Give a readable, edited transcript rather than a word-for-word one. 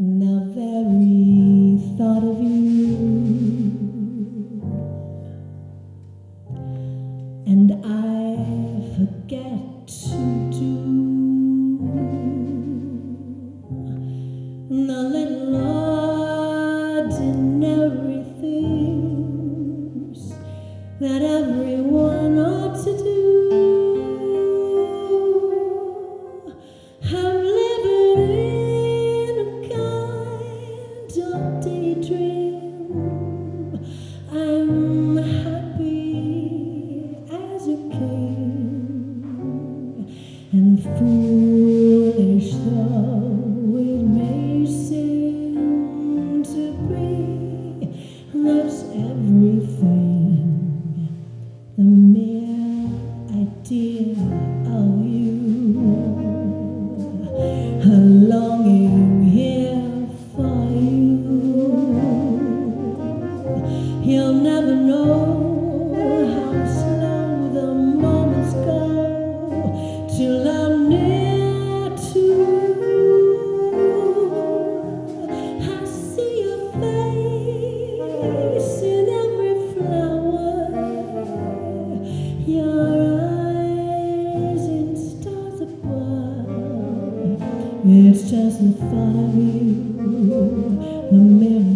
The very thought of you, and I forget to do the little ordinary things that everyone ought to do. I'm happy as a king, and foolish though it may seem to be, loves everything. The mere idea of you, a longing here for you. You'll never know how slow the moments go till I'm near to you. I see your face in every flower, your eyes in stars above. It's just the thought of you, the mirror.